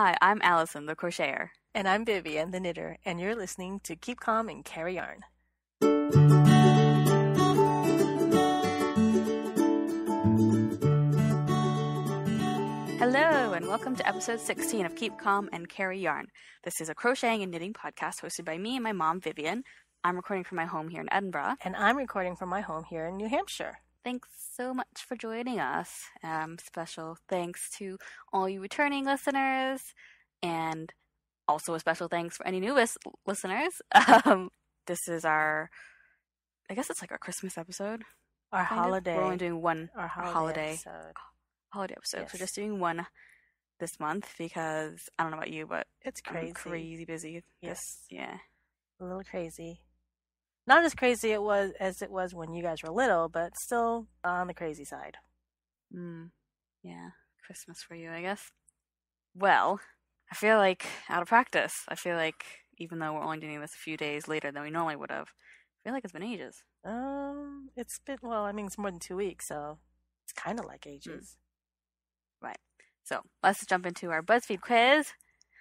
Hi, I'm Allison, the crocheter. And I'm Vivian, the knitter, and you're listening to Keep Calm and Carry Yarn. Hello, and welcome to episode 16 of Keep Calm and Carry Yarn. This is a crocheting and knitting podcast hosted by me and my mom, Vivian. I'm recording from my home here in Edinburgh. And I'm recording from my home here in New Hampshire. Thanks so much for joining us. Special thanks to all you returning listeners, and also a special thanks for any new listeners. This is our, I guess it's like our Christmas episode. Our holiday. We're only doing one holiday episode. Yes. So just doing one this month because, I don't know about you, but it's crazy. I'm crazy busy. Yes. Yeah. A little crazy. Not as crazy as it was when you guys were little, but still on the crazy side. Yeah, Christmas for you, I guess. Well, I feel like out of practice. I feel like even though we're only doing this a few days later than we normally would have, I feel like it's been ages. It's been, well, I mean, it's more than 2 weeks, so it's kind of like ages. Right. So let's jump into our BuzzFeed quiz.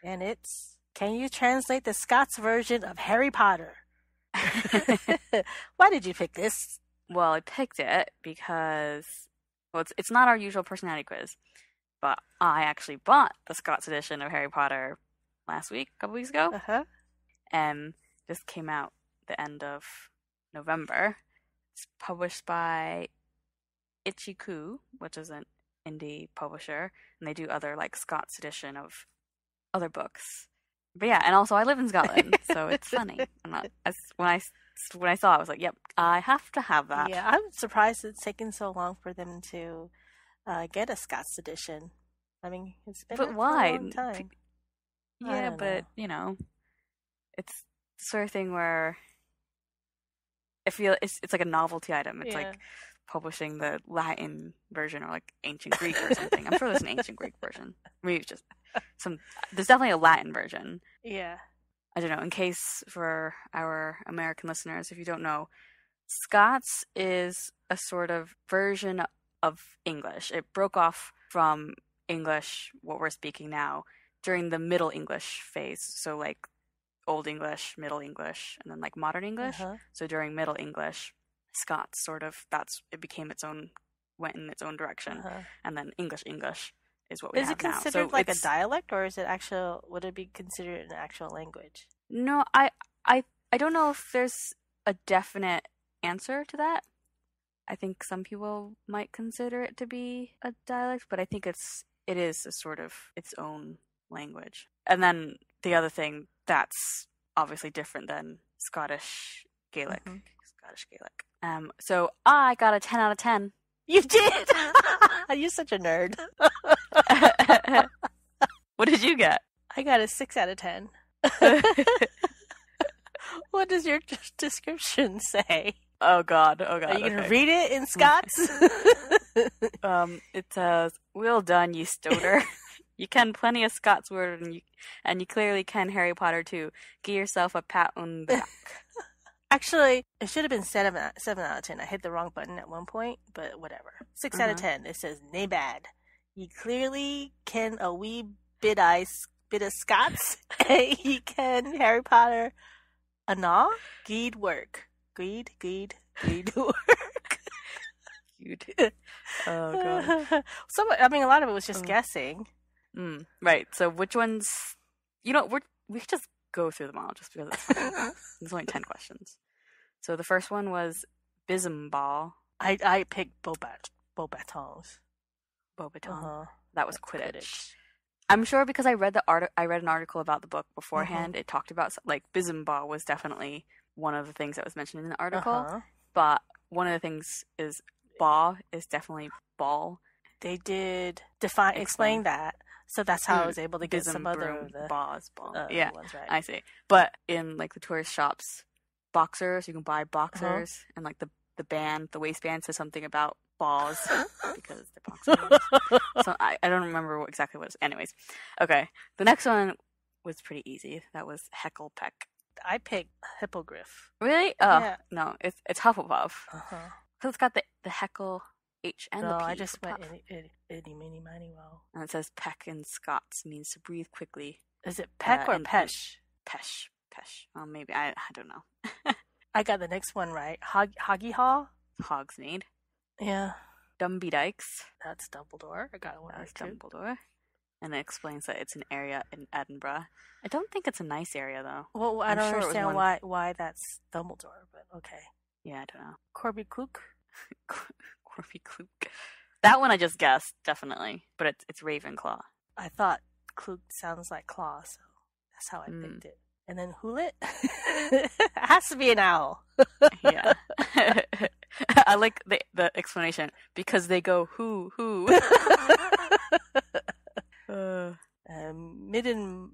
And it's, can you translate the Scots version of Harry Potter? Why did you pick this? Well, I picked it because, well, it's not our usual personality quiz, but I actually bought the Scots edition of Harry Potter last week, a couple weeks ago, and this came out the end of November. It's published by Ichiku, which is an indie publisher, and they do other like Scots edition of other books. But yeah, and also I live in Scotland, so it's funny. When I saw it, I was like, yep, I have to have that. Yeah, I'm surprised it's taken so long for them to get a Scots edition. I mean, it's been a long time. Yeah, but, you know, it's the sort of thing where I feel it's like a novelty item. It's like publishing the Latin version or like ancient Greek or something. I'm sure there's an ancient Greek version. Maybe it's just there's definitely a Latin version. Yeah. I don't know. In case for our American listeners, if you don't know, Scots is a sort of version of English. It broke off from English, what we're speaking now, during the Middle English phase. So like Old English, Middle English, and then like Modern English. So during Middle English, Scots sort of, it became its own, went in its own direction. And then English is what we have now. Is it considered like a dialect, or is it actual? Would it be considered an actual language? No, I don't know if there's a definite answer to that. I think some people might consider it to be a dialect, but I think it is a sort of its own language. And then the other thing that's obviously different than Scottish Gaelic. So I got a 10 out of 10. You did. You're such a nerd. What did you get? I got a 6 out of 10. What does your description say? Oh, God. Are you going to read it in Scots? It says, well done, you stoner. You can plenty of Scots word, and you clearly can Harry Potter, too. Give yourself a pat on the back. Actually, it should have been 7 out of 10. I hit the wrong button at one point, but whatever. 6 out of 10. It says, nae bad. You clearly can a wee bit of Scots. You can Harry Potter. Anna? Good work. Good work. Good. Oh, God. A lot of it was just guessing. Right. So which ones? You know, we could just go through them all just because it's fun. There's only 10 questions. So the first one was Bismball. I picked Beauxbatons. That was Quidditch. I'm sure because I read an article about the book beforehand. It talked about like Bismball was definitely one of the things that was mentioned in the article. But one of the things is ball is definitely ball. They did explain that. So that's how I was able to get some other ball. Yeah, ones, right? I see. But in like the tourist shops, boxers, you can buy boxers, and like the band, the waistband says something about balls because they're boxers. So I don't remember exactly what it was. Anyways, okay. The next one was pretty easy. That was Heckle Peck. I picked Hippogriff. Really? Oh, yeah. No, it's Hufflepuff. Because it's got the heckle H and the P. I just went itty, meeny, miny, wow. And it says peck in Scots means to breathe quickly. Is it peck or pesh? Pesh. Well, maybe. I don't know. I got the next one right. Hoggy Haw? Hogsmeade. Yeah. Dumby Dykes. That's Dumbledore. I got one right too. That's Dumbledore. And it explains that it's an area in Edinburgh. I don't think it's a nice area, though. Well, I don't understand why that's Dumbledore, but okay. Yeah, I don't know. Corby Klook. That one I just guessed, definitely. But it's Ravenclaw. I thought Klook sounds like claw, so that's how I picked it. And then Hoolit? It has to be an owl. Yeah. I like the explanation, because they go, who?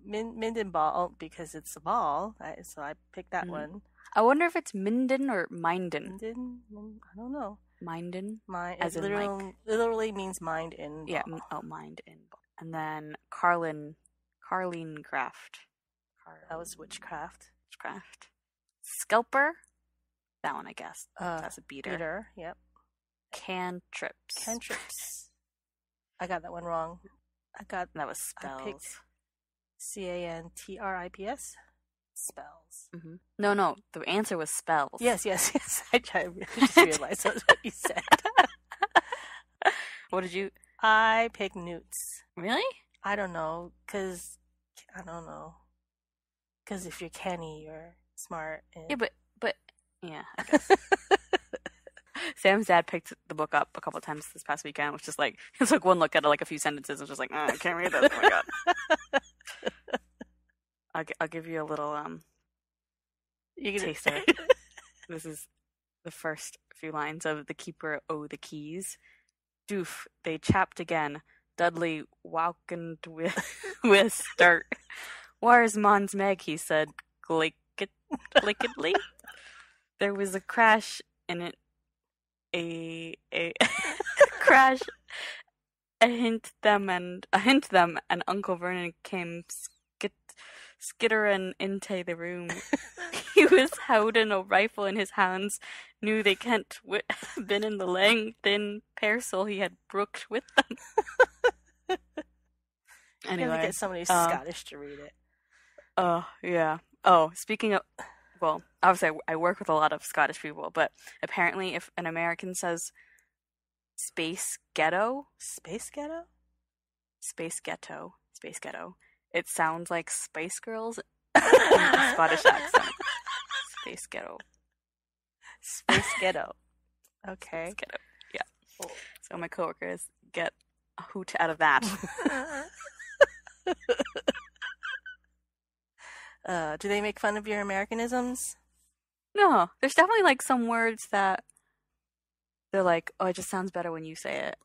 Minden ball, because it's a ball, so I picked that one. I wonder if it's Minden or Minden. Minden? I don't know. Minden? As in literally means mind in ball. Yeah, mind in ball. And then Carline Craft. That was witchcraft. Scalper? That one I guessed. That's a beater. Yep. Cantrips. I got that one wrong. That was spells. I picked Cantrips. Spells. Mm-hmm. No. The answer was spells. Yes. I just realized that's what you said. What did you? I picked newts. Really? I don't know, because if you're canny, you're smart. And... Yeah, but yeah, I guess. Sam's dad picked the book up a couple of times this past weekend, which is like, he took one look at it, like a few sentences, and was just like, I can't read this. Oh my god. I'll give you a little taster. This is the first few lines of The Keeper O' the Keys. Doof, they chapped again. Dudley walkened with dirt. Where's Mons Meg? He said, glicketly. There was a crash in it. A crash. A hint them and Uncle Vernon came skittering into the room. He was holding a rifle in his hands, knew they can't have been in the lang thin parcel he had brooked with them. Anyway, you have to get somebody Scottish to read it. Yeah. Oh, speaking of, well, obviously I work with a lot of Scottish people, but apparently if an American says space ghetto, it sounds like Spice Girls in a Scottish accent. Space ghetto. Okay. Space ghetto. Yeah. Cool. So my coworkers get a hoot out of that. Do they make fun of your Americanisms? No. There's definitely like some words that they're like, oh, it just sounds better when you say it.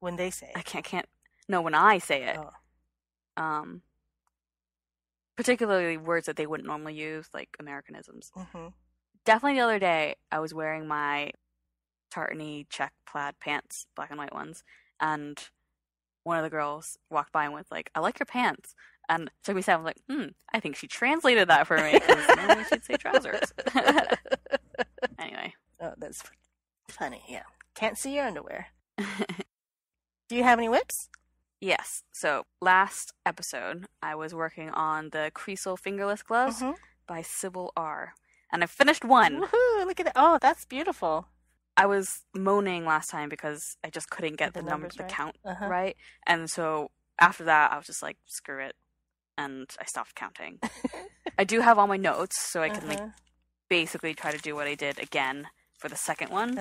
When they say it. When I say it. Oh. Particularly words that they wouldn't normally use, like Americanisms. Mm-hmm. Definitely the other day, I was wearing my tartany check plaid pants, black and white ones, and one of the girls walked by and was like, I like your pants. And so we said, I was like, I think she translated that for me, because normally she'd say trousers. Anyway. Oh, that's funny, yeah. Can't see your underwear. Do you have any whips? Yes. So last episode, I was working on the Creasel fingerless gloves by Sybil R, and I finished one. Woohoo! Look at that. Oh, that's beautiful. I was moaning last time because I just couldn't get the numbers, the count right, and so after that, I was just like, screw it, and I stopped counting. I do have all my notes, so I can like basically try to do what I did again for the second one.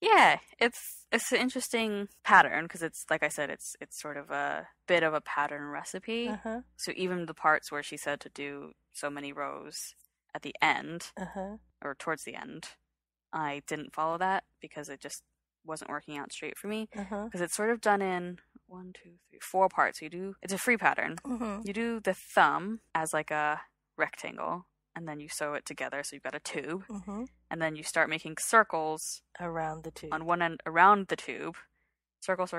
Yeah, it's an interesting pattern because it's, like I said, it's sort of a bit of a pattern recipe. So even the parts where she said to do so many rows at the end or towards the end, I didn't follow that because it just wasn't working out straight for me. Because it's sort of done in 4 parts. So you do, it's a free pattern. You do the thumb as like a rectangle. And then you sew it together, so you've got a tube. And then you start making circles around the tube. On one end, around the tube, circles,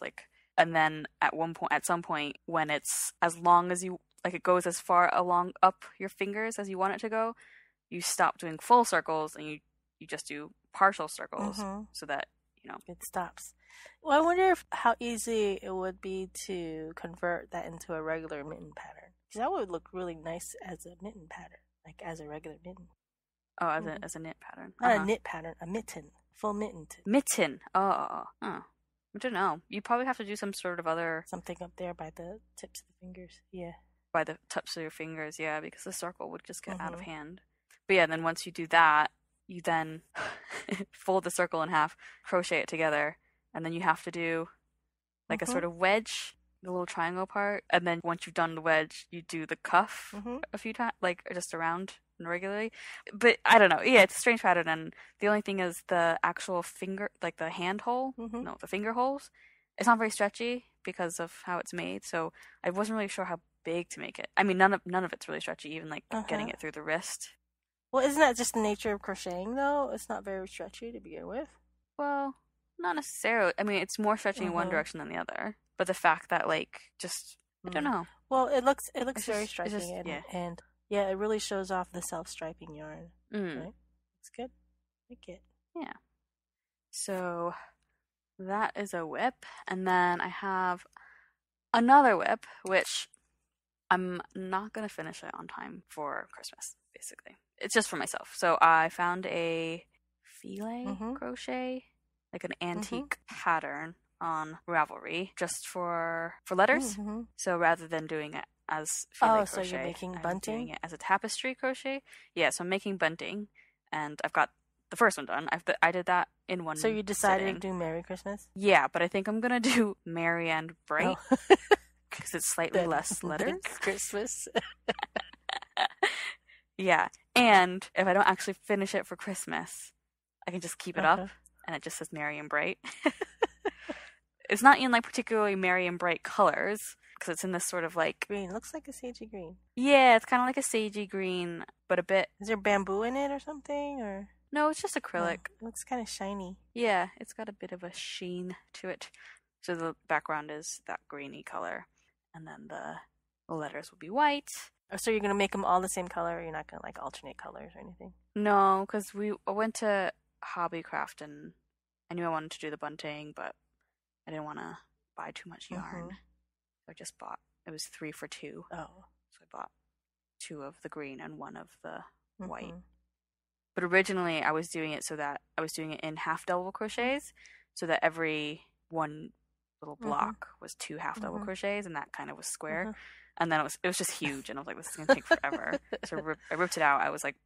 like. And then at some point, when it's as long as you like, it goes as far along up your fingers as you want it to go. You stop doing full circles, and you just do partial circles, so that you know, it stops. Well, I wonder if how easy it would be to convert that into a regular mitten pattern, because that would look really nice as a mitten pattern, like as a regular mitten. Oh, as a knit pattern. Not a knit pattern, a mitten, full mitten. Mitten. Oh. I don't know. You probably have to do some sort of other something up there by the tips of the fingers. Yeah. By the tips of your fingers, yeah, because the circle would just get out of hand. But yeah, then once you do that, you then fold the circle in half, crochet it together, and then you have to do like a sort of wedge, the little triangle part, and then once you've done the wedge, you do the cuff a few times, like just around regularly. But I don't know. Yeah, it's a strange pattern, and the only thing is the actual finger, like the hand hole, no, the finger holes. It's not very stretchy because of how it's made, so I wasn't really sure how big to make it. I mean, none of it's really stretchy, even like getting it through the wrist. Well, isn't that just the nature of crocheting, though? It's not very stretchy to begin with. Well, not necessarily. I mean, it's more stretchy in one direction than the other. But the fact that, like, just, I don't know. Well, it looks it's very just, striking. Just, yeah. And, yeah, it really shows off the self-striping yarn. Mm. Right? It's good. Like it. Yeah. So that is a whip. And then I have another whip, which I'm not going to finish it on time for Christmas, basically. It's just for myself. So I found a filet crochet, like an antique pattern on Ravelry, just for letters. Mm-hmm. So rather than doing it as filet crochet, so you're making bunting? I'm doing it as a tapestry crochet. Yeah, so I'm making bunting, and I've got the first one done. I did that in one. So you decided to do Merry Christmas? Yeah, but I think I'm gonna do Merry and Bright because it's slightly less letters. Christmas. Yeah, and if I don't actually finish it for Christmas, I can just keep it up, and it just says Merry and Bright. It's not in, like, particularly merry and bright colors, because it's in this sort of, like... Green. Looks like a sagey green. Yeah, it's kind of like a sagey green, but a bit... Is there bamboo in it or something, or...? No, it's just acrylic. Oh, it looks kind of shiny. Yeah, it's got a bit of a sheen to it. So the background is that greeny color, and then the letters will be white. So you're going to make them all the same color, or you're not going to, like, alternate colors or anything? No, because I went to Hobbycraft, and I knew I wanted to do the bunting, but I didn't want to buy too much yarn. So I just bought, it was 3 for $2. Oh. So I bought 2 of the green and 1 of the white. But originally I was doing it so that, I was doing it in half double crochets, so that every one little block was 2 half double crochets, and that kind of was square. And then it was just huge, and I was like, this is going to take forever. So I ripped it out. I was like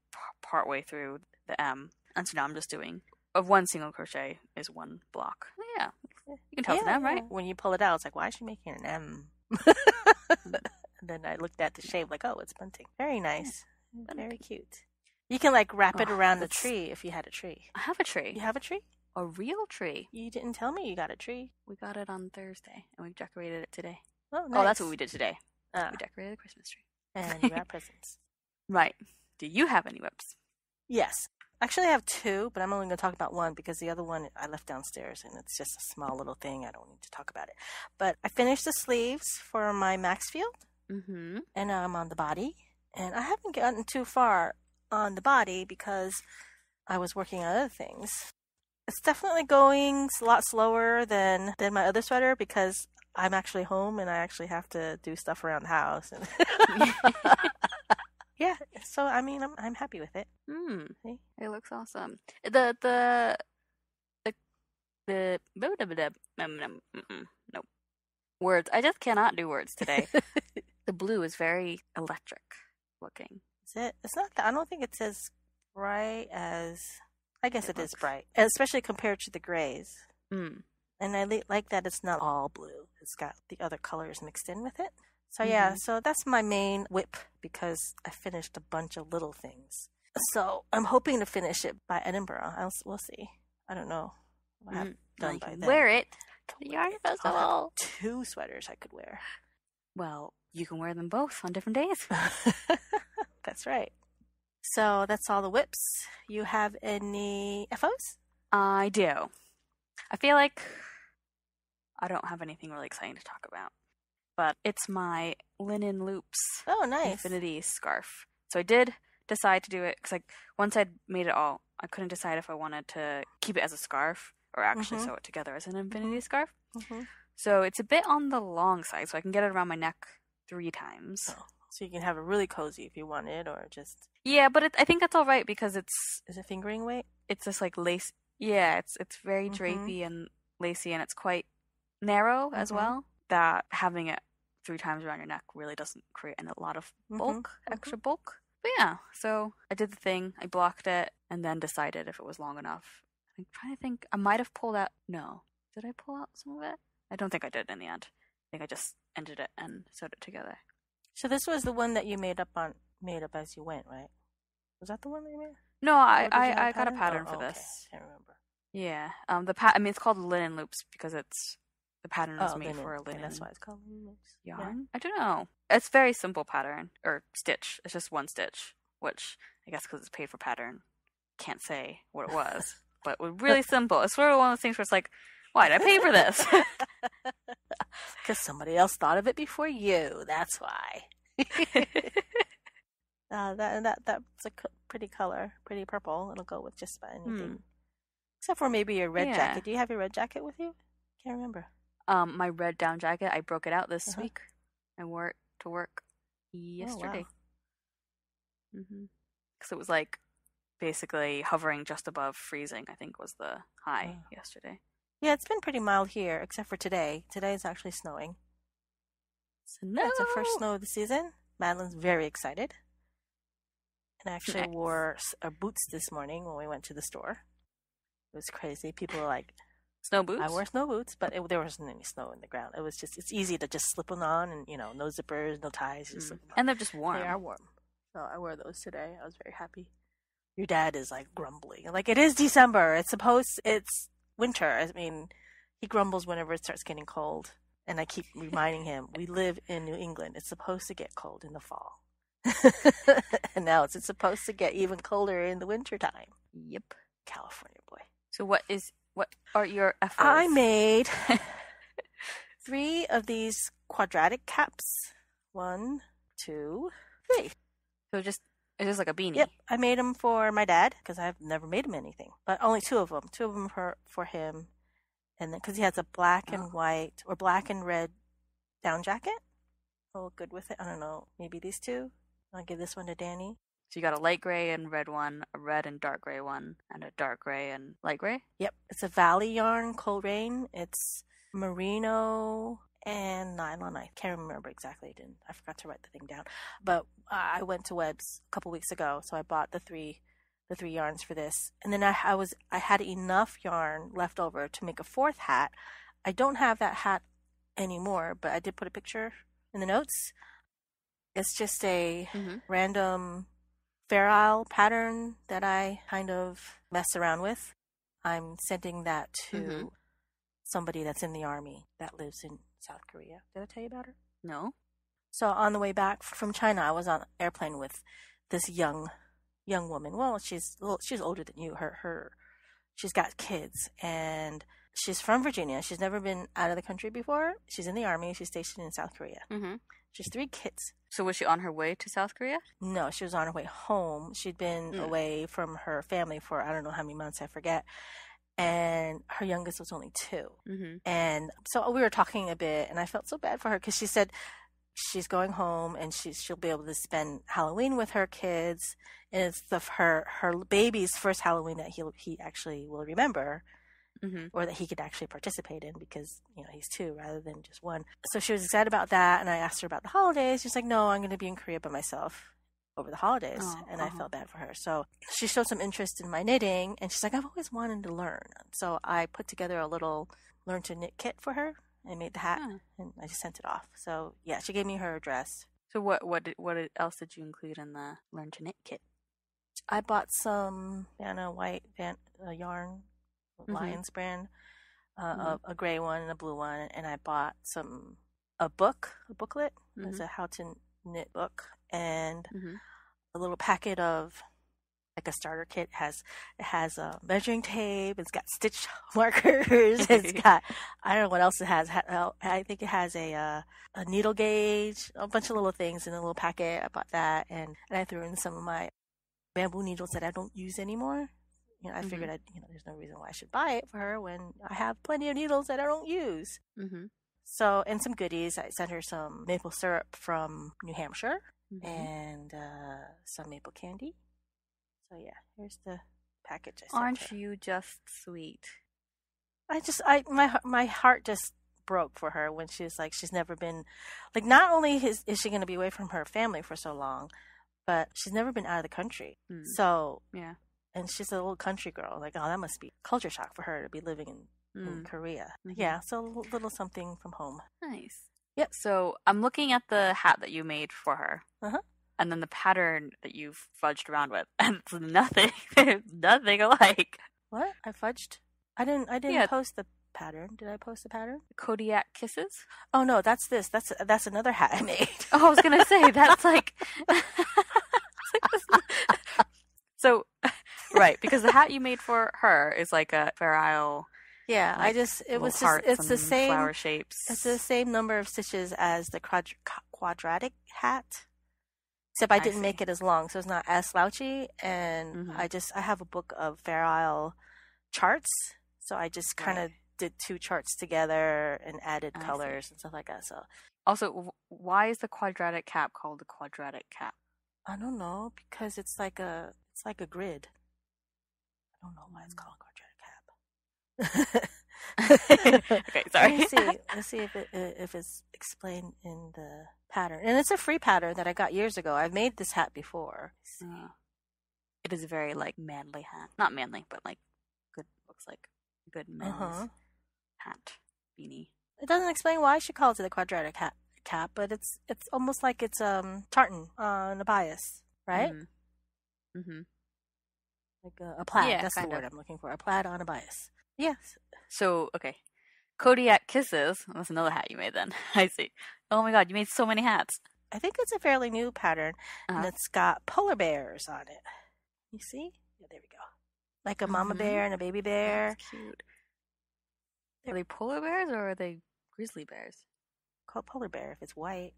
partway through the M. And so now I'm just doing, of one single crochet is 1 block. Yeah. You can tell it's an M, right? When you pull it out, it's like, why is she making an M? And then I looked at the shape, like, oh, it's bunting. Very nice. Yeah. Very cute. You can, like, wrap it around a tree if you had a tree. I have a tree. You have a tree? A real tree. You didn't tell me you got a tree. We got it on Thursday, and we decorated it today. Oh, nice. Oh, that's what we did today. We decorated a Christmas tree. And you got presents. Right. Do you have any whips? Yes. Actually, I have 2, but I'm only going to talk about one because the other one I left downstairs, and it's just a small little thing. I don't need to talk about it. But I finished the sleeves for my Maxfield, and now I'm on the body. And I haven't gotten too far on the body because I was working on other things. It's definitely going a lot slower than my other sweater because I'm actually home and I actually have to do stuff around the house. Yeah, so I mean, I'm happy with it. It looks awesome. Nope. Words. I just cannot do words today. The blue is very electric looking. Is it? It's not. I don't think it's as bright as. I guess it is bright, especially compared to the grays. And I like that it's not all blue. It's got the other colors mixed in with it. So yeah, so that's my main whip because I finished a bunch of little things. So I'm hoping to finish it by Edinburgh. We'll see. I don't know what I've done by then. Wear it. The yarn festival. I'll have 2 sweaters I could wear. Well, you can wear them both on different days. That's right. So that's all the whips. You have any FOs? I do. I feel like I don't have anything really exciting to talk about, but it's my Linen Loops Infinity Scarf. So I did decide to do it because, like, once I'd made it all, I couldn't decide if I wanted to keep it as a scarf or actually sew it together as an infinity scarf. So it's a bit on the long side, so I can get it around my neck 3 times. Oh. So you can have it really cozy if you want it, or just... Yeah, but I think that's all right because it's... Is it fingering weight? It's just like lace... Yeah, it's very drapey and lacy, and it's quite narrow as well. That having it 3 times around your neck really doesn't create a lot of bulk, extra bulk. But yeah, so I did the thing. I blocked it and then decided if it was long enough. I'm trying to think. I might have pulled out... No. Did I pull out some of it? I don't think I did in the end. I think I just ended it and sewed it together. So this was the one that you made up as you went, right? Was that the one that you made? No, I got a pattern for this. Okay. I can't remember. Yeah, it's called Linen Loops because it's the pattern was made for a linen. That's why it's called Linen Loops. Yarn. Yeah. I don't know. It's a very simple pattern or stitch. It's just one stitch, which I guess because it's paid for pattern, can't say what it was, but it was really simple. It's sort of one of those things where it's like, why did I pay for this? Because somebody else thought of it before you. That's why. That's a pretty color, pretty purple. It'll go with just about anything, except for maybe your red jacket. Do you have your red jacket with you? Can't remember. My red down jacket. I broke it out this week. I wore it to work yesterday. Oh, wow. Because it was like basically hovering just above freezing. I think was the high yesterday. Yeah, it's been pretty mild here, except for today. Today is actually snowing. Snow! That's the first snow of the season. Madeline's very excited. And I actually wore our boots this morning when we went to the store. It was crazy. People were like... Snow boots? I wore snow boots, but there wasn't any snow in the ground. It was just... It's easy to just slip them on and, no zippers, no ties. Just and they're just warm. They are warm. So I wore those today. I was very happy. Your dad is, like, grumbling. Like, it is December. It's winter. I mean, he grumbles whenever it starts getting cold, and I keep reminding him we live in New England. It's supposed to get cold in the fall, and now it's supposed to get even colder in the winter time. Yep, California boy. So what are your efforts? I made 3 of these quadratic caps. 1, 2, 3. So just. It's just like a beanie. Yep. I made them for my dad because I've never made him anything. But only 2 of them. 2 of them for him. And then because he has a black and white or black and red down jacket. I'll look good with it. I don't know. Maybe these 2. I'll give this one to Danny. So you got a light gray and red one, a red and dark gray one, and a dark gray and light gray? Yep. It's a Valley yarn, Coleraine. It's merino... and nylon. I can't remember exactly. I forgot to write the thing down. But I went to Webb's a couple weeks ago, so I bought the three yarns for this. And then I had enough yarn left over to make a 4th hat. I don't have that hat anymore, but I did put a picture in the notes. It's just a random Fair Isle pattern that I kind of mess around with. I'm sending that to somebody that's in the army that lives in South Korea. Did I tell you about her? No. So on the way back from China, I was on an airplane with this young woman. Well, she's older than you. She's got kids, and she's from Virginia. She's never been out of the country before. She's in the army. She's stationed in South Korea. She's 3 kids. So was she on her way to South Korea? No, she was on her way home. She'd been away from her family for I don't know how many months. I forget. And her youngest was only 2. And so we were talking a bit, and I felt so bad for her because she said she's going home and she'll be able to spend Halloween with her kids. And it's her baby's first Halloween that he actually will remember or that he could actually participate in because, he's 2 rather than just 1. So she was excited about that, and I asked her about the holidays. She's like, no, I'm going to be in Korea by myself over the holidays. And I felt bad for her. So she showed some interest in my knitting, and she's like, I've always wanted to learn. So I put together a little learn to knit kit for her and made the hat and I just sent it off. So yeah, she gave me her address. So what else did you include in the learn to knit kit? I bought some Vanna White yarn, Lion's Brand, a gray one and a blue one. And I bought a book, a booklet. It's a how to knit book. And a little packet of like a starter kit. It has a measuring tape. It's got stitch markers. It's got, I don't know what else it has. I think it has a needle gauge, a bunch of little things in a little packet. I bought that, and I threw in some of my bamboo needles that I don't use anymore. You know, I figured I'd, you know, there's no reason why I should buy it for her when I have plenty of needles that I don't use. Mm-hmm. So, and some goodies. I sent her some maple syrup from New Hampshire and some maple candy. So yeah, here's the package I sent her. Aren't you just sweet? My heart just broke for her when she was like, she's never been, like, not only is she going to be away from her family for so long, but she's never been out of the country. Mm. So yeah. And she's a little country girl. Like, oh, that must be culture shock for her to be living in Korea. Mm-hmm. Yeah, so a little something from home. Nice. Yep. So I'm looking at the hat that you made for her. Uh-huh. And then the pattern that you fudged around with. And it's nothing. There's nothing alike. What? I fudged? I didn't post the pattern. Did I post the pattern? Kodiak Kisses? Oh, no. That's this. That's another hat I made. Oh, I was going to say, that's like... So... Right, because the hat you made for her is like a ferrule. Yeah, like, I just it was just it's the same flower shapes. It's the same number of stitches as the quadratic hat, except I didn't make it as long, so it's not as slouchy. And I have a book of ferrule charts, so I just kind of did two charts together and added colors and stuff like that. So also, why is the quadratic cap called the quadratic cap? I don't know, because it's like a grid. I don't know why it's called quadratic cap. Okay, sorry. Let's see if it's explained in the pattern. And it's a free pattern that I got years ago. I've made this hat before. It is a very, like, manly hat. Not manly, but, like, good, looks like a good man's hat, beanie. It doesn't explain why she calls it a quadratic cap, but it's almost like it's tartan on a bias, right? Mm-hmm. Like a plaid. Yeah, that's the word I'm looking for. A plaid on a bias. Yes. So, okay. Kodiak Kisses. That's another hat you made then. I see. Oh my god, you made so many hats. I think it's a fairly new pattern. And it's got polar bears on it. You see? Yeah, there we go. Like a mama bear and a baby bear. That's cute. Are they polar bears or are they grizzly bears? Call it polar bear if it's white.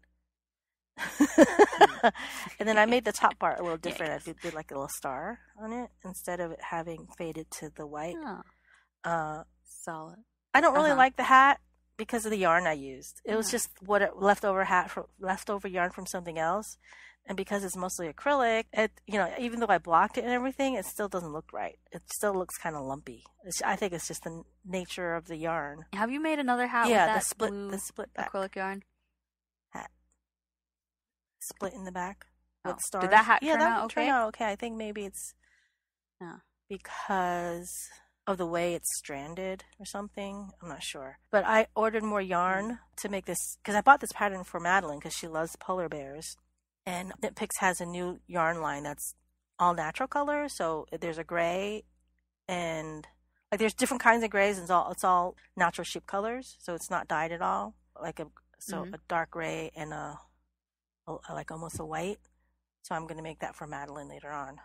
And then I made the top part a little different. Yeah, I did like a little star on it instead of it having faded to the white. Solid. I don't really like the hat because of the yarn I used. It was just leftover yarn from something else, and because it's mostly acrylic, it, you know, even though I blocked it and everything, it still doesn't look right. It still looks kind of lumpy. I think it's just the nature of the yarn. Have you made another hat? Yeah, with that the split back acrylic yarn. Split in the back with stars. Did that hat turn out okay? I think maybe it's because of the way it's stranded or something. I'm not sure. But I ordered more yarn to make this, because I bought this pattern for Madeline because she loves polar bears. And Knit Picks has a new yarn line that's all natural color. So there's a gray and like there's different kinds of grays, and it's all natural sheep colors. So it's not dyed at all. Like a dark gray and like almost a white. So I'm going to make that for Madeline later on.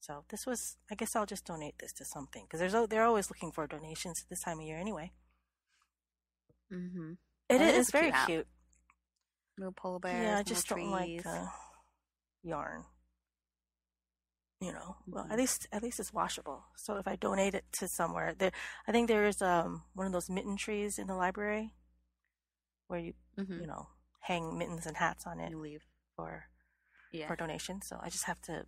So this was, I guess I'll just donate this to something, because they're always looking for donations this time of year anyway. It is very cute. No polar bears. Yeah, I just don't like yarn. You know, well, at least it's washable. So if I donate it to somewhere, I think there is one of those mitten trees in the library where you you know, hang mittens and hats on it for donations. So I just have to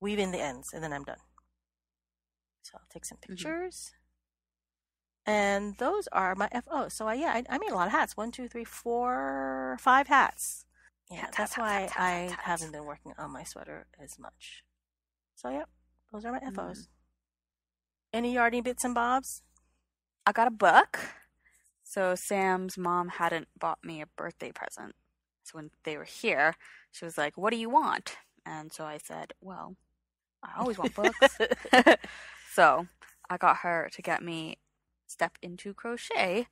weave in the ends, and then I'm done. So I'll take some pictures. And those are my FO. So I made a lot of hats. 5 hats. Yeah, that's why I haven't been working on my sweater as much. So those are my FOs. Any yarding bits and bobs? I got a book. So Sam's mom hadn't bought me a birthday present. So when they were here, she was like, what do you want? And so I said, well, I always want books. So I got her to get me Step Into Crochet,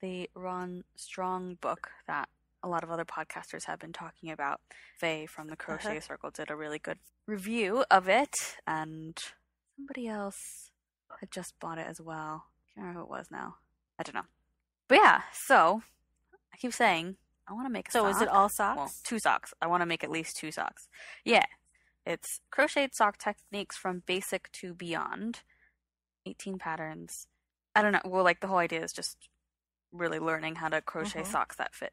the Rohn Strong book that a lot of other podcasters have been talking about. Faye from the Crochet Circle did a really good review of it. And somebody else had just bought it as well. I can't remember who it was now. I don't know. But yeah, so I keep saying I want to make a sock. So is it all socks? Well, 2 socks. I want to make at least 2 socks. Yeah. It's Crocheted Sock Techniques from Basic to Beyond. 18 patterns. I don't know. Well, like, the whole idea is just really learning how to crochet socks that fit.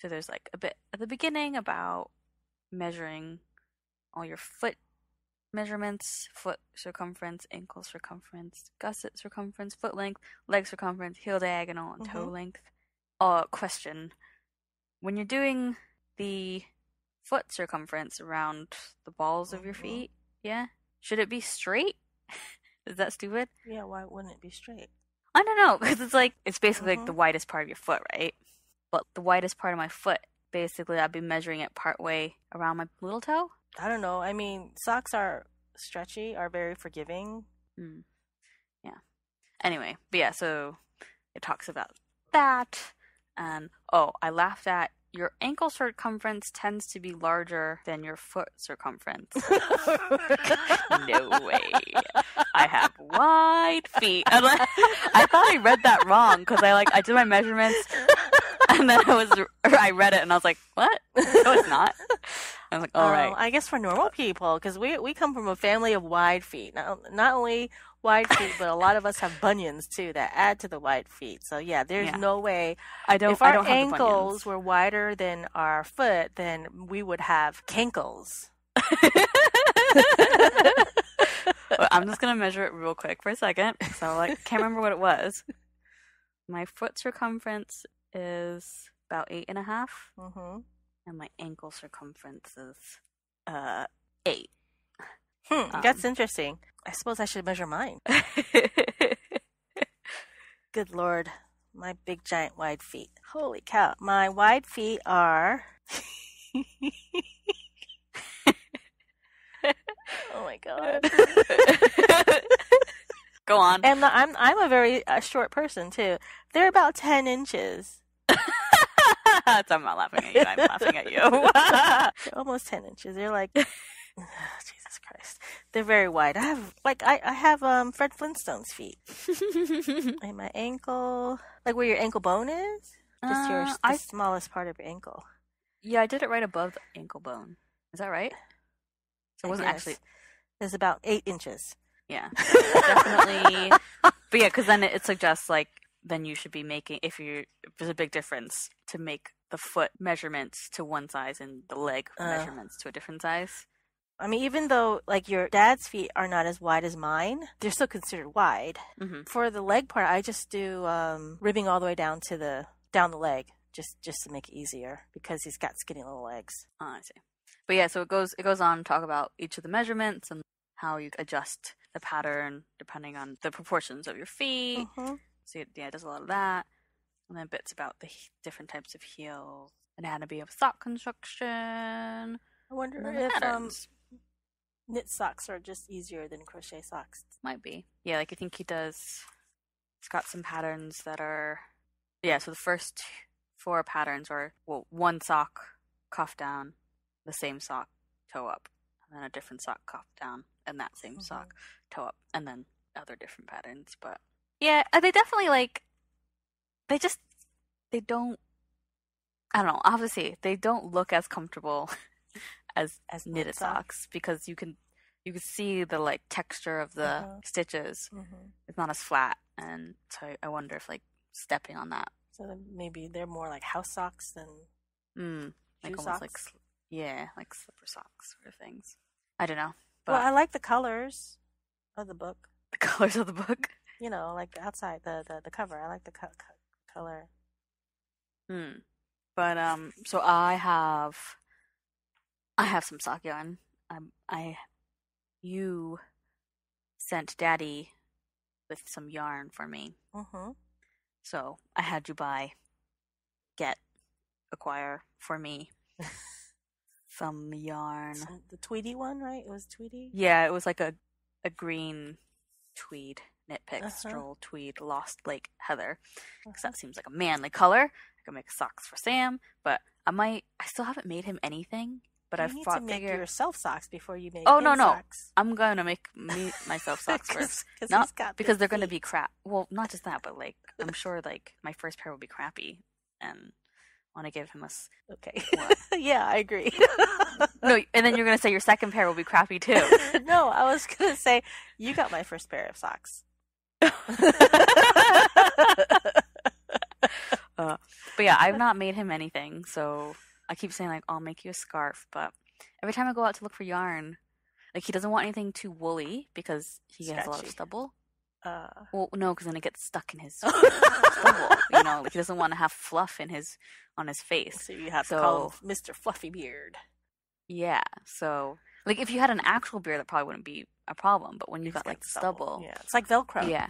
So there's, like, a bit at the beginning about measuring all your foot measurements, foot circumference, ankle circumference, gusset circumference, foot length, leg circumference, heel diagonal, and toe length. Question. When you're doing the foot circumference around the balls of your feet, should it be straight? Is that stupid? Yeah, why wouldn't it be straight? I don't know, because it's like, it's basically like the widest part of your foot, right? But the widest part of my foot, basically, I'd be measuring it partway around my little toe. I don't know. I mean, socks are stretchy, are very forgiving. Yeah. Anyway, but yeah, so it talks about that. And, I laughed at your ankle circumference tends to be larger than your foot circumference. No way. I have wide feet. Like, I thought I read that wrong because I did my measurements and then I read it and I was like, what? No, it's not. I was like, all right. I guess for normal people, because we come from a family of wide feet. Not only wide feet, but a lot of us have bunions too that add to the wide feet. So yeah, there's no way. If our ankles were wider than our foot, then we would have cankles. Well, I'm just gonna measure it real quick for a second. So can't remember what it was. My foot circumference is about 8.5, and my ankle circumference is 8. That's interesting. I suppose I should measure mine. Good Lord, my big giant wide feet. Holy cow. My wide feet are... Oh my God. Go on. And I'm a very short person too. They're about 10 inches. I'm not laughing at you. I'm laughing at you. They're almost 10 inches. They're like... Jesus Christ. They're very wide. I have I have Fred Flintstone's feet. And my ankle, like where your ankle bone is, just the smallest part of your ankle. Yeah, I did it right above the ankle bone. Is that right? So it wasn't actually. It's about 8 inches. Yeah. Definitely. But yeah, cuz then it suggests then you should be making there's a big difference to make the foot measurements to one size and the leg measurements to a different size. I mean, even though, your dad's feet are not as wide as mine, they're still considered wide. Mm-hmm. For the leg part, I just do ribbing all the way down to the leg, just to make it easier, because he's got skinny little legs. Oh, I see. But yeah, so it goes on to talk about each of the measurements and how you adjust the pattern depending on the proportions of your feet. Mm-hmm. So yeah, it does a lot of that. And then bits about the different types of heels, anatomy of sock construction. I wonder if... knit socks are just easier than crochet socks. Might be. Yeah, I think he does. It's got some patterns that are... Yeah, so the first 4 patterns are, one sock, cuff down, the same sock, toe up, and then a different sock, cuff down, and that same sock, toe up, and then other different patterns. But yeah, they definitely, they don't... I don't know, obviously, they don't look as comfortable... as knitted socks, because you can see the texture of the stitches. It's not as flat, and so I wonder if stepping on that. So then maybe they're more like house socks than socks. Like slipper socks sort of things. I don't know. But... Well, I like the colors of the book. The colors of the book. You know, outside the cover. I like the color. But so I have some sock yarn. You sent Daddy with some yarn for me. So I had you acquire for me some yarn. So the Tweedy one, right? It was Tweedy? Yeah, it was a green tweed Knit Picks stroll tweed Lost Lake Heather. Because that seems like a manly color. I can make socks for Sam, but I still haven't made him anything. But you need to make yourself socks before you make no socks. I'm going to make myself socks first. Because they're going to be crap. Well, not just that, but I'm sure my first pair will be crappy. And want to give him a... Okay. Yeah, I agree. No, and then you're going to say your second pair will be crappy too. No, I was going to say, you got my first pair of socks. But yeah, I've not made him anything, so I keep saying, like, I'll make you a scarf, but every time I go out to look for yarn, like, he doesn't want anything too woolly because he has a lot of stubble. Well, no, because then it gets stuck in his stubble. You know, like, he doesn't want to have fluff in his on his face. So you have to call him Mr. Fluffy Beard. Yeah. So, like, if you had an actual beard, that probably wouldn't be a problem. But when you got like stubble, yeah, it's like Velcro. Yeah.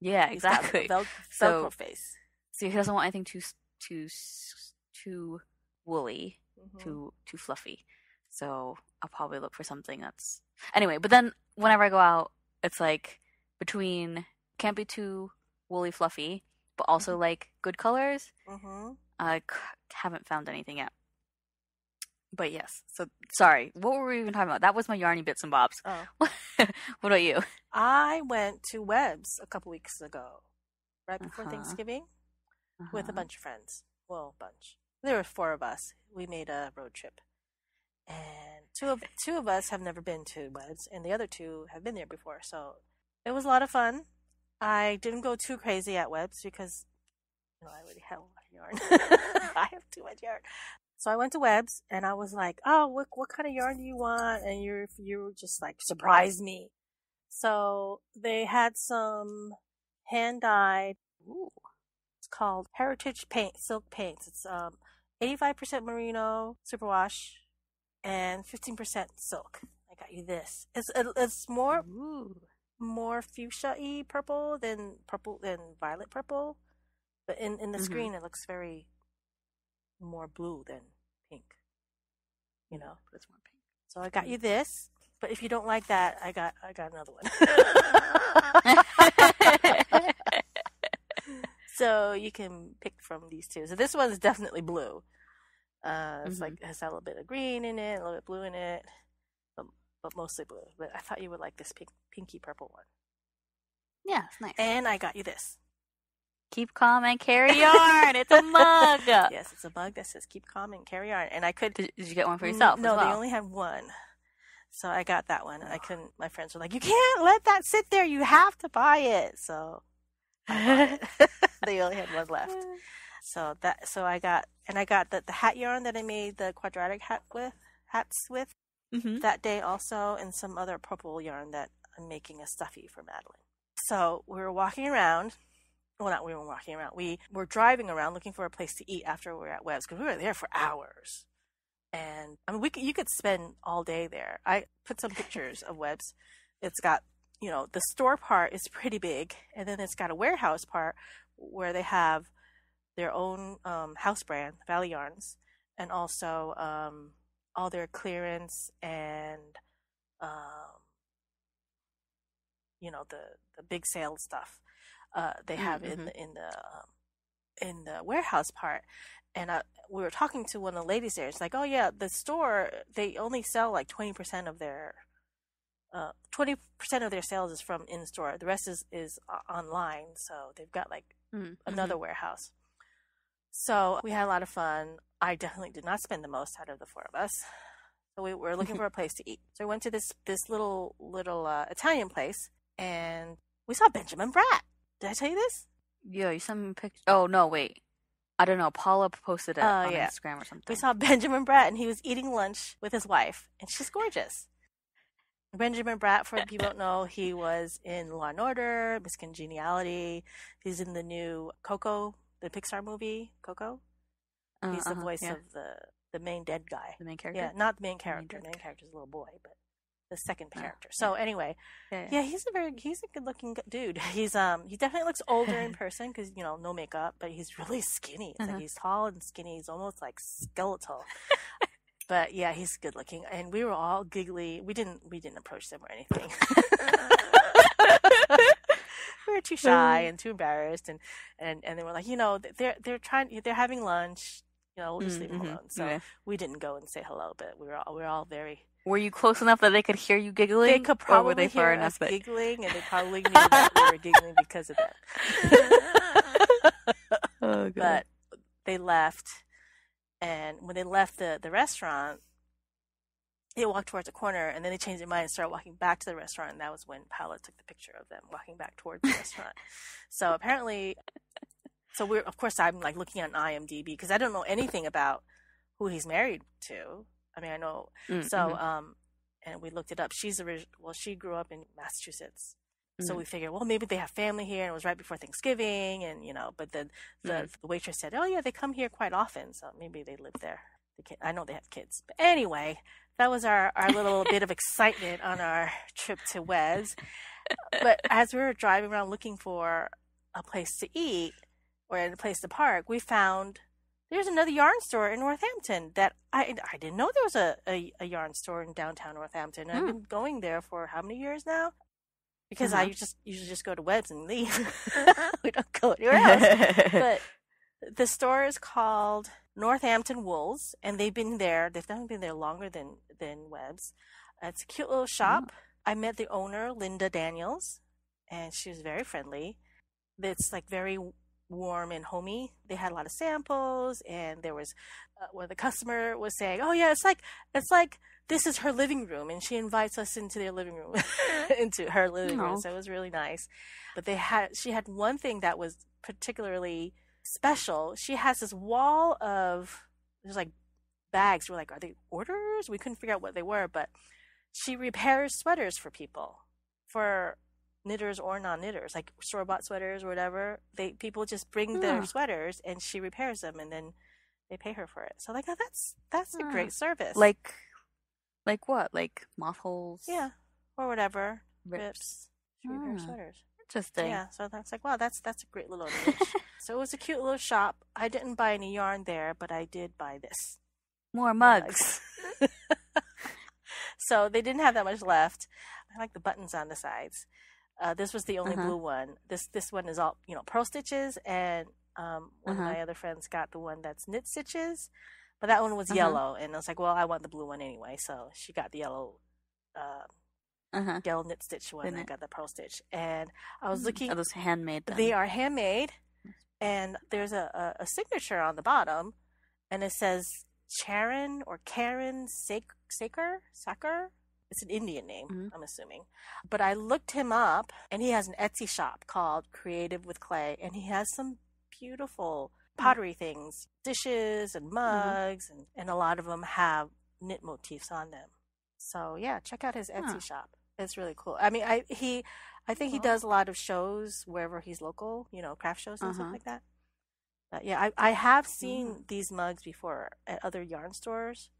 Yeah, exactly. Velcro face. So he doesn't want anything too woolly, too fluffy. So I'll probably look for something that's anyway. But then whenever I go out, it's like between can't be too woolly, fluffy, but also like good colors. I haven't found anything yet. But yes, so sorry. What were we even talking about? That was my yarny bits and bobs. Oh. What about you? I went to Webb's a couple weeks ago, right before Thanksgiving, with a bunch of friends. Well, a bunch. There were four of us. We made a road trip. And two of us have never been to Webb's, and the other two have been there before. So it was a lot of fun. I didn't go too crazy at Webb's because, you know, I already have a lot of yarn. I have too much yarn. So I went to Webb's and I was like, "Oh, what kind of yarn do you want?" And you just like surprised me. So they had some hand dyed. Ooh, it's called Heritage Paint Silk Paints. It's 85% merino superwash and 15% silk. I got you this. It's more fuchsia-y purple than violet purple, but in the screen it looks very. More blue than pink, you know. It's more pink. So I got you this, but if you don't like that, I got another one. So you can pick from these two. So this one's definitely blue. It's like it has a little bit of green in it, a little bit blue in it, but mostly blue. But I thought you would like this pinky purple one. Yeah, it's nice. And I got you this. Keep Calm and Carry Yarn. It's a mug. Yes, it's a mug that says Keep Calm and Carry Yarn. And I could. Did you get one for yourself? No, as well? They only had one. So I got that one. And I couldn't. My friends were like, "You can't let that sit there. You have to buy it." So I bought it. They only had one left. So I got the hat yarn that I made the quadratic hats with that day also, and some other purple yarn that I'm making a stuffy for Madeline. So we were walking around. Well, not we were walking around. We were driving around looking for a place to eat after we were at Webb's because we were there for hours. And I mean, you could spend all day there. I put some pictures of Webb's. It's got, you know, the store part is pretty big. And then it's got a warehouse part where they have their own house brand, Valley Yarns, and also all their clearance and, you know, the big sale stuff. They have in the warehouse part, and we were talking to one of the ladies there. It's like, oh yeah, the store they only sell like 20% of their 20% of their sales is from in store. The rest is online. So they've got like another warehouse. So we had a lot of fun. I definitely did not spend the most out of the four of us. So we were looking for a place to eat. So we went to this little Italian place, and we saw Benjamin Bratt. Did I tell you this? Yeah, you sent me a picture. Oh, no, wait. I don't know. Paula posted it on Instagram or something. We saw Benjamin Bratt, and he was eating lunch with his wife, and she's gorgeous. Benjamin Bratt, for people who don't know, he was in Law & Order, Miss Congeniality. He's in the new Coco, the Pixar movie, Coco. He's the voice of the main dead guy. The main character? Yeah, not the main character. The main character's a little boy, but. The second character. So anyway, yeah, he's a good-looking dude. He's he definitely looks older in person because, you know, no makeup, but he's really skinny. It's like he's tall and skinny. He's almost like skeletal. But yeah, he's good-looking, and we were all giggly. We didn't approach them or anything. We were too shy and too embarrassed, and they were like, you know, they're having lunch. You know, we'll just leave them alone. So we didn't go and say hello, but we were all very. Were you close enough that they could hear you giggling? They could probably hear us giggling, and they probably knew that we were giggling because of that. Oh, God. But they left, And when they left the restaurant, they walked towards a corner, and then they changed their mind and started walking back to the restaurant. And that was when Paola took the picture of them walking back towards the restaurant. So apparently, so we're, of course, I'm like looking at an IMDb because I don't know anything about who he's married to. I mean, I know. Mm-hmm. So, and we looked it up. She's she grew up in Massachusetts. So we figured, well, maybe they have family here, and it was right before Thanksgiving, and you know. But then the waitress said, "Oh yeah, they come here quite often, so maybe they live there." I know they have kids, but anyway, that was our little bit of excitement on our trip to Wes. But as we were driving around looking for a place to eat or a place to park, we found there's another yarn store in Northampton that I didn't know there was a yarn store in downtown Northampton. I've been going there for how many years now? Because I just usually just go to Weds and leave. We don't go anywhere else. But the store is called Northampton Wools, and they've been there. They've definitely been there longer than Weds. It's a cute little shop. I met the owner, Linda Daniels, and she was very friendly. It's like very warm and homey. They had a lot of samples, and there was where the customer was saying, "Oh yeah, it's like." This is her living room, and she invites us into their living room, into her living room. So it was really nice. But she had one thing that was particularly special. She has this wall of, there's like bags. We're like, are they orders? We couldn't figure out what they were, but she repairs sweaters for people, for knitters or non-knitters, like store-bought sweaters or whatever. People just bring their sweaters, and she repairs them, and then they pay her for it. So like, oh, that's a great service. Like what? Like moth holes? Yeah, or whatever. Rips. Repair sweaters. Interesting. Yeah, so that's like, wow, that's a great little niche. So it was a cute little shop. I didn't buy any yarn there, but I did buy this. More mugs. So they didn't have that much left. I like the buttons on the sides. This was the only blue one. This one is all, you know, pearl stitches, and one of my other friends got the one that's knit stitches. But that one was yellow, and I was like, well, I want the blue one anyway. So she got the yellow knit stitch one, and I got the pearl stitch. And I was looking. Are those handmade then? They are handmade, and there's a signature on the bottom, and it says Charon or Karen Saker. It's an Indian name, I'm assuming. But I looked him up, and he has an Etsy shop called Creative with Clay, and he has some beautiful pottery things, dishes and mugs, and a lot of them have knit motifs on them. So yeah, check out his Etsy shop. It's really cool. I mean, I think he does a lot of shows wherever he's local, you know, craft shows and stuff like that. But yeah, I have seen these mugs before at other yarn stores,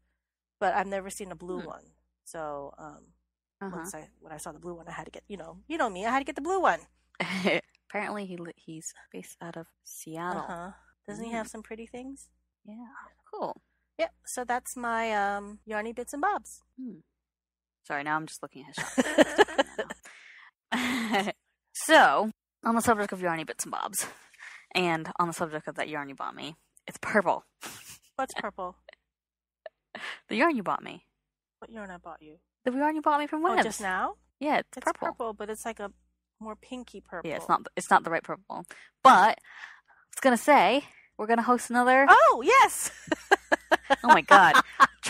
but I've never seen a blue one. So when I saw the blue one, I had to get, you know me, I had to get the blue one. Apparently he's based out of Seattle. Doesn't he have some pretty things? Yeah. Cool. Yep. So that's my yarny bits and bobs. Sorry, now I'm just looking at his shop. So, on the subject of yarny bits and bobs, and on the subject of that yarn you bought me, it's purple. What's purple? The yarn you bought me. What yarn I bought you? The yarn you bought me from Webs. Oh, just now? Yeah, it's purple. It's purple, but it's like a more pinky purple. Yeah, it's not the right purple. But I was going to say... We're gonna host another. Oh yes! Oh my god!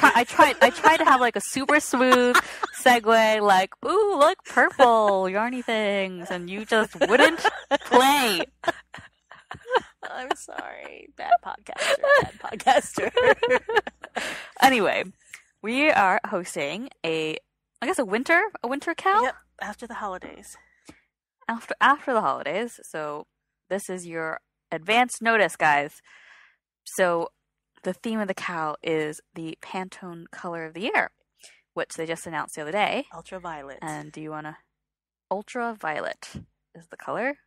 I tried to have like a super smooth segue, like ooh, look, purple yarny things, and you just wouldn't play. I'm sorry, bad podcaster. Anyway, we are hosting I guess a winter cowl. Yep, after the holidays. After the holidays, so this is your advance notice, guys. So the theme of the cowl is the Pantone color of the year, which they just announced the other day. Ultraviolet. And do you want to... Ultraviolet is the color.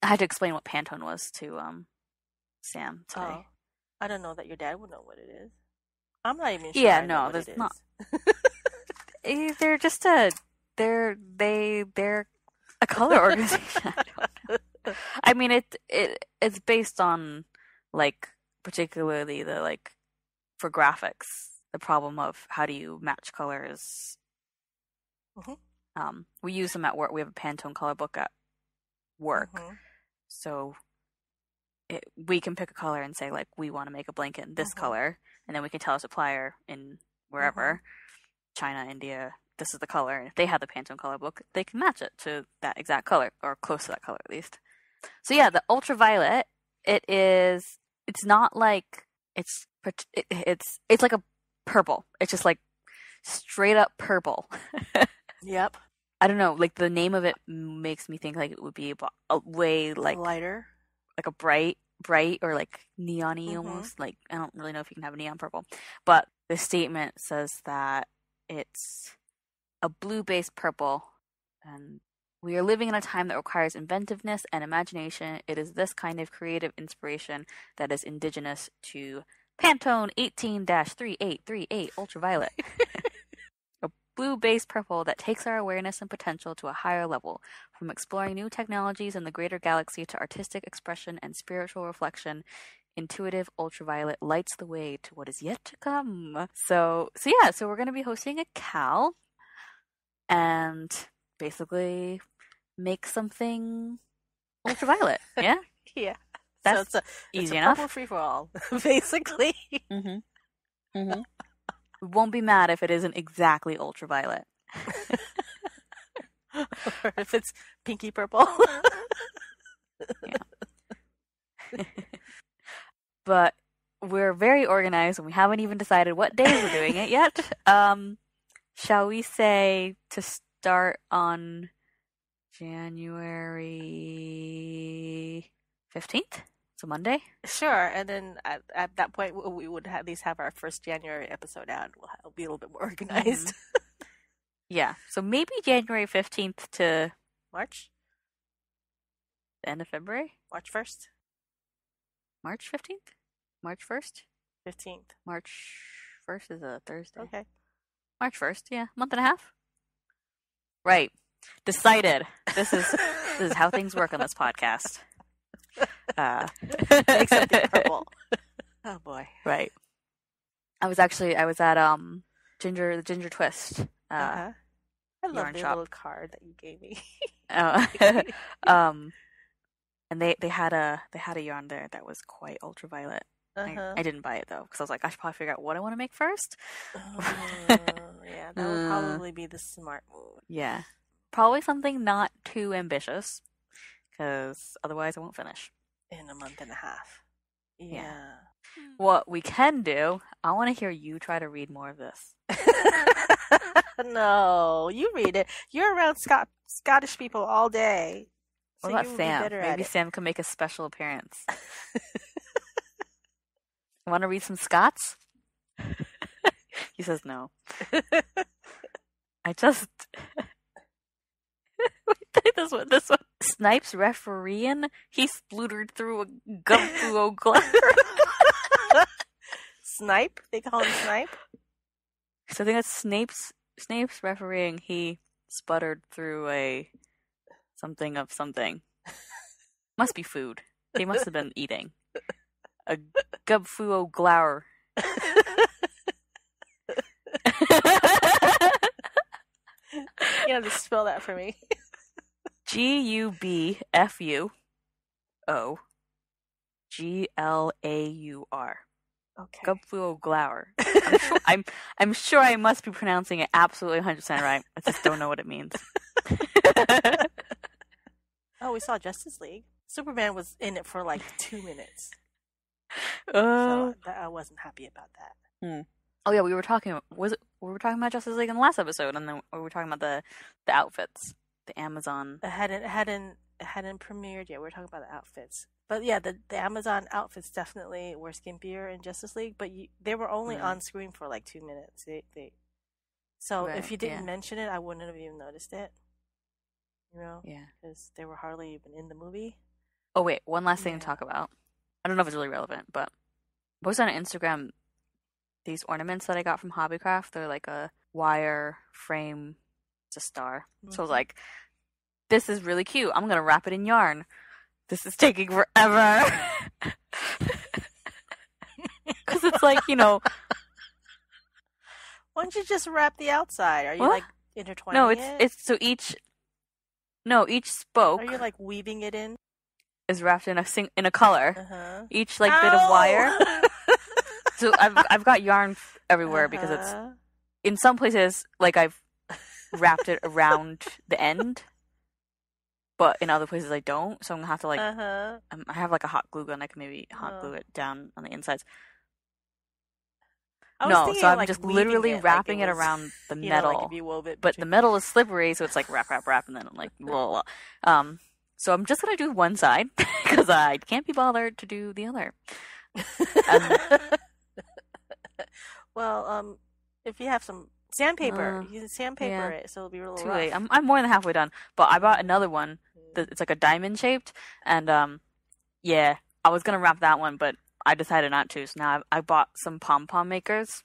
I had to explain what Pantone was to Sam today. Oh, I don't know that your dad would know what it is. I'm not even sure. Yeah, no, there's not. They're just they're a color organization. I don't know. I mean, it's based on, like, particularly the, like, for graphics, the problem of how do you match colors. We use them at work. We have a Pantone color book at work. So we can pick a color and say, like, we want to make a blanket in this color. And then we can tell our supplier in wherever, China, India, this is the color. And if they have the Pantone color book, they can match it to that exact color, or close to that color at least. So yeah, the ultraviolet, it's not like, it's like a purple. It's just like straight up purple. Yep. I don't know, like the name of it makes me think like it would be a way like lighter, like a bright or like neon-y almost. Like, I don't really know if you can have a neon purple, but the statement says that it's a blue-based purple, and we are living in a time that requires inventiveness and imagination. It is this kind of creative inspiration that is indigenous to Pantone 18-3838 ultraviolet. Blue-based purple that takes our awareness and potential to a higher level, from exploring new technologies in the greater galaxy to artistic expression and spiritual reflection. Intuitive ultraviolet lights the way to what is yet to come. So we're going to be hosting a Cal and basically make something ultraviolet. Yeah? Yeah. That's easy enough. It's a purple free-for-all, basically. We won't be mad if it isn't exactly ultraviolet. Or if it's pinky purple. Yeah. But we're very organized and we haven't even decided what days we're doing it yet. Shall we say to start on January 15th? So Monday? Sure. And then at that point, we would at least have our first January episode out. We'll be a little bit more organized. Yeah. So maybe January 15th to March? The end of February? March 1st? March 15th? March 1st? 15th. March 1st is a Thursday. Okay. March 1st, yeah. Month and a half? Right. Decided. This is how things work on this podcast. Make something purple. Oh boy. Right. I was at the Ginger Twist I love the little card that you gave me. And they had a yarn there that was quite ultraviolet. I didn't buy it though, because I was like, I should probably figure out what I want to make first. Yeah, that would probably be the smart move. Yeah, probably something not too ambitious, because otherwise I won't finish. In a month and a half. Yeah. What we can do, I want to hear you try to read more of this. No, you read it. You're around Scottish people all day. So what about Sam? Maybe Sam can make a special appearance. Want to read some Scots? He says no. I just... This one. Snipes refereeing. He spluttered through a gum through old glass. Snipe? They call him Snipe? So I think that's Snape's refereeing. He sputtered through a something of something. Must be food. They must have been eating. A gubfuo glower. You have to spell that for me. Gubfuoglaur. Okay. Gubfuoglaur. I'm sure I must be pronouncing it absolutely 100% right. I just don't know what it means. Oh, we saw Justice League. Superman was in it for like 2 minutes. So I wasn't happy about that. Oh yeah, we were talking about Justice League in the last episode, and then we were talking about the outfits. Amazon hadn't premiered yet. We're talking about the outfits, but yeah, the Amazon outfits definitely were skimpier in Justice League, but they were only on screen for like 2 minutes. If you didn't mention it, I wouldn't have even noticed it. You know, because they were hardly even in the movie. Oh wait, one last thing to talk about. I don't know if it's really relevant, but I was on Instagram. These ornaments that I got from Hobbycraft, they're like a wire frame. It's a star. So I was like, this is really cute. I'm going to wrap it in yarn. This is taking forever. Because it's like, you know. Why don't you just wrap the outside? Are you like intertwining it? No, it's so each spoke. Are you like weaving it in? is wrapped in a color. Uh-huh. Each like bit of wire. So I've got yarn everywhere because it's in some places like I've wrapped it around the end, but in other places I don't. So I'm gonna have to like I have like a hot glue gun. I can maybe hot glue it down on the insides. So I'm like just literally wrapping it around the metal. Like if you wove it, but the metal is slippery, so it's like wrap, and then like blah, blah, blah. So I'm just gonna do one side because I can't be bothered to do the other. Well, if you have some sandpaper, you can sandpaper it, so it'll be a little rough. Late. I'm more than halfway done, but I bought another one. It's like a diamond shaped, and I was gonna wrap that one, but I decided not to, so now I bought some pom-pom makers.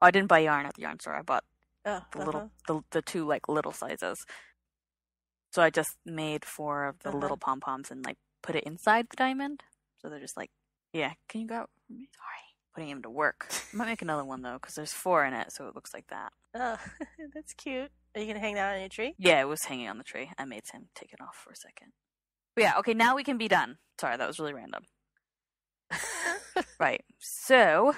Oh, I didn't buy yarn at the yarn store. I bought the two like little sizes. So I just made 4 of the little pom-poms and like put it inside the diamond. So they're just like, can you go out? Sorry, putting him to work. I might make another one though because there's 4 in it, so it looks like that. Oh, that's cute. Are you going to hang that on your tree? Yeah, it was hanging on the tree. I made him take it off for a second. But yeah, okay, now we can be done. Sorry, that was really random. Right, so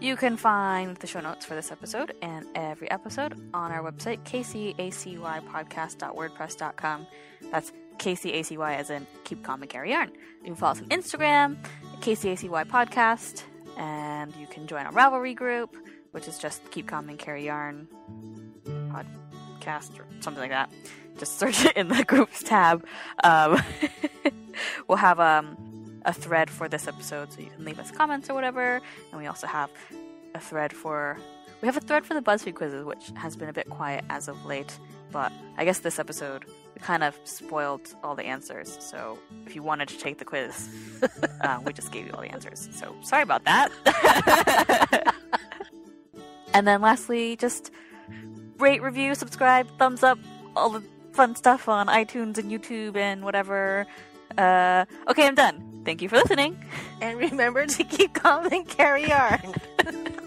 you can find the show notes for this episode and every episode on our website, kcacypodcast.wordpress.com. That's kcacy as in Keep Calm and Carry Yarn. You can follow us on Instagram, kcacy podcast, and you can join our Ravelry group, which is just Keep Calm and Carry Yarn podcast or something like that. Just search it in the groups tab. We'll have a thread for this episode, so you can leave us comments or whatever. And we also have a thread for the BuzzFeed quizzes, which has been a bit quiet as of late, but I guess this episode we kind of spoiled all the answers, so if you wanted to take the quiz, we just gave you all the answers, so sorry about that. And then lastly, just rate, review, subscribe, thumbs up, all the fun stuff on iTunes and YouTube and whatever. Okay, I'm done. Thank you for listening. And remember to keep calm and carry on.